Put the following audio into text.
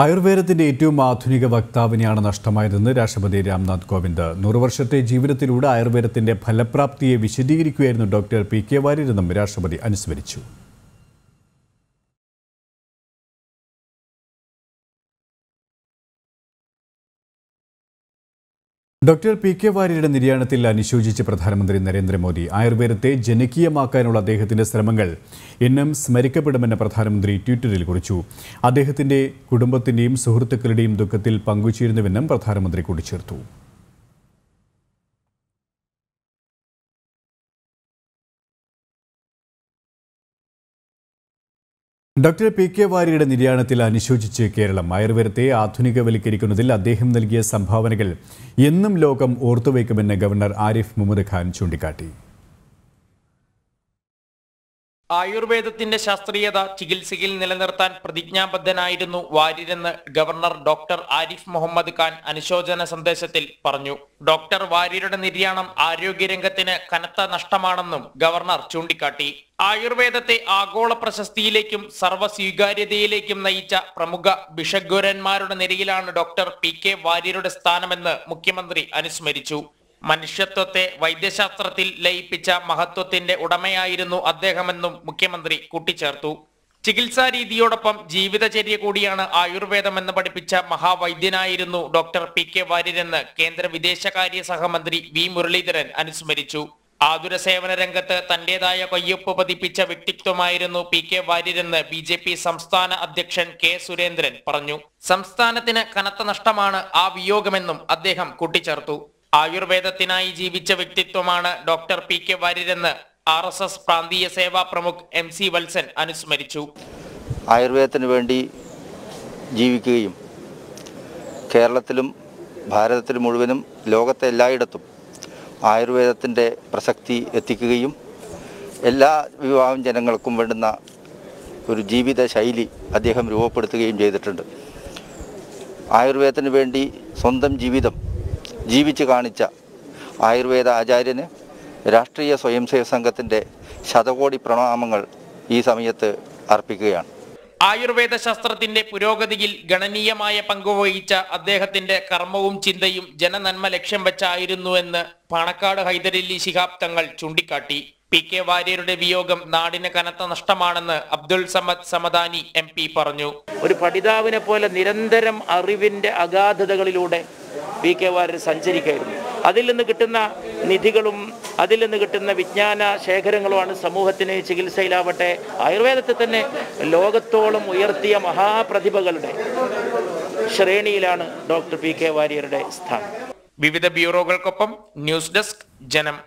ആയുർവേദത്തിന്റെ ഏറ്റവും ആധുനിക വക്താവിനെയാണ് നഷ്ടമായതെന്ന് രാഷ്ട്രപതി രാംനാഥ് കോവിന്ദ്. 100 വർഷത്തെ ജീവിതത്തിലൂടെ ആയുർവേദത്തിന്റെ ഫലപ്രാപ്തിയെ വിശദീകരിക്കുകയായിരുന്നു ഡോക്ടർ പി.കെ. വാര്യർ എന്നും രാഷ്ട്രപതി അനുസ്മരിച്ചു. Doctor P K. വാര്യരുടെ നിര്യാണത്തിൽ അനുശോചിച്ച് പ്രധാനമന്ത്രി നരേന്ദ്രമോദി ആയുർവേദത്തെ ജനകീയമാക്കാനുള്ള അദ്ദേഹത്തിന്റെ ശ്രമങ്ങൾ എന്നും സ്മരിക്കപ്പെടുമെന്ന് പ്രധാനമന്ത്രി ട്വിറ്ററിൽ കുറിച്ചു. അദ്ദേഹത്തിന്റെ കുടുംബത്തിന്റെയും സുഹൃത്തുക്കളുടെയും ദുഃഖത്തിൽ പങ്കുചേരുന്നുവെന്നും പ്രധാനമന്ത്രി കൂട്ടിച്ചേർത്തു. Doctor P K. വാര്യരുടെ നിര്യാണത്തിൽ അനുശോചിച്ച് കേരളം ആയുർവേദത്തെ ആധുനികവൽക്കരിക്കുന്നതിൽ അദ്ദേഹം നൽകിയ സംഭാവനകൾ എന്നും ലോകം ഓർത്തുവയ്ക്കുമെന്ന് ഗവർണർ ആരിഫ് മുഹമ്മദ് ഖാൻ ചൂണ്ടിക്കാട്ടി. ആയുർവേദത്തിന്റെ ശാസ്ത്രീയത ചികിത്സയിൽ നിലനിർത്താൻ പ്രതിജ്ഞാബദ്ധനായിരുന്നു വാര്യരെന്ന് ഗവർണർ ഡോക്ടർ ആരിഫ് മുഹമ്മദ് ഖാൻ അനുശോചന സന്ദേശത്തിൽ പറഞ്ഞു. ഡോക്ടർ വാര്യരുടെ നിര്യാണം ആരോഗ്യരംഗത്തിന് കനത്ത നഷ്ടമാണെന്നും ഗവർണർ ചൂണ്ടിക്കാട്ടി. ആയുർവേദത്തെ ആഗോള പ്രശസ്തിയിലേക്കും സർവ്വസ്വീകാര്യതയിലേക്കും നയിച്ച പ്രമുഖ ഭിഷഗ്വരന്മാരുടെ നിരയിലാണ് ഡോക്ടർ പി.കെ. വാര്യരുടെ സ്ഥാനമെന്ന് മുഖ്യമന്ത്രി അനുസ്മരിച്ചു. മനുഷ്യത്വത്തെ വൈദ്യശാസ്ത്രത്തിൽ ലയിപ്പിച്ച മഹത്വത്തിന്റെ ഉടമയായിരുന്നു അദ്ദേഹമെന്നും മുഖ്യമന്ത്രി കൂട്ടിച്ചേർത്തു. ചികിത്സാ രീതിയോടൊപ്പം ജീവിതചര്യ കൂടിയാണ് ആയുർവേദമെന്ന് പഠിപ്പിച്ച മഹാവൈദ്യനായിരുന്നു ഡോക്ടർ പി.കെ. വാര്യരെന്ന് കേന്ദ്ര വിദേശകാര്യ സഹമന്ത്രി വി. മുരളീധരൻ അനുസ്മരിച്ചു. ആതുര സേവന രംഗത്ത് തന്റേതായ കയ്യൊപ്പ് പതിപ്പിച്ച വ്യക്തിത്വമായിരുന്നു പി.കെ. വാര്യരെന്ന് ബി.ജെ.പി. സംസ്ഥാന അധ്യക്ഷൻ കെ. സുരേന്ദ്രൻ പറഞ്ഞു. സംസ്ഥാനത്തിന് കനത്ത നഷ്ടമാണ് ആ വിയോഗമെന്നും അദ്ദേഹം കൂട്ടിച്ചേർത്തു. ആയുർവേദത്തിനായി ജീവിച്ച വ്യക്തിത്വമാണ് ഡോക്ടർ പി.കെ. വാര്യരെന്ന് RSS പ്രാന്തീയ സേവാ പ്രമുഖ് M.C. വത്സൻ അനുസ്മരിച്ചു. ആയുർവേദത്തിന് വേണ്ടി ജീവിക്കുകയും കേരളത്തിലും ഭാരതത്തിലും മുഴുവനും ലോകത്തെ എല്ലായിടത്തും ആയുർവേദത്തിൻ്റെ പ്രസക്തി എത്തിക്കുകയും എല്ലാ വിഭാഗം ജനങ്ങൾക്കും വേണ്ടുന്ന ഒരു ജീവിത ശൈലി അദ്ദേഹം രൂപപ്പെടുത്തുകയും ചെയ്തിട്ടുണ്ട്. ആയുർവേദത്തിന് വേണ്ടി സ്വന്തം ജീവിതം ജീവിച്ച് കാണിച്ച ആയുർവേദ ആചാര്യന് രാഷ്ട്രീയ സ്വയംസേവ സംഘത്തിൻ്റെ ശതകോടി പ്രണാമങ്ങൾ ഈ സമയത്ത് അർപ്പിക്കുകയാണ്. ആയുർവേദ ശാസ്ത്രത്തിന്റെ പുരോഗതിയിൽ ഗണനീയമായ പങ്കുവഹിച്ച അദ്ദേഹത്തിന്റെ കർമ്മവും ചിന്തയും ജനനന്മ ലക്ഷ്യം വെച്ചായിരുന്നുവെന്ന് പാണക്കാട് ഹൈദരലി ശിഹാബ് തങ്ങൾ ചൂണ്ടിക്കാട്ടി. പി.കെ. വാര്യരുടെ വിയോഗം നാടിന് കനത്ത നഷ്ടമാണെന്ന് അബ്ദുൽ സമദ് സമദാനി MP പറഞ്ഞു. ഒരു പഠിതാവിനെ പോലെ നിരന്തരം അറിവിന്റെ അഗാധതകളിലൂടെ പി.കെ. വാര്യർ സഞ്ചരിക്കുകയായിരുന്നു. അതിൽ നിന്ന് കിട്ടുന്ന നിധികളും അതിൽ നിന്ന് കിട്ടുന്ന വിജ്ഞാന ശേഖരങ്ങളുമാണ് സമൂഹത്തിന് ചികിത്സയിലാവട്ടെ ആയുർവേദത്തെ തന്നെ ലോകത്തോളം ഉയർത്തിയ മഹാപ്രതിഭകളുടെ ശ്രേണിയിലാണ് ഡോക്ടർ പി.കെ. വാര്യരുടെ സ്ഥാനം. വിവിധ ബ്യൂറോകൾക്കൊപ്പം ന്യൂസ് ഡെസ്ക് ജനം.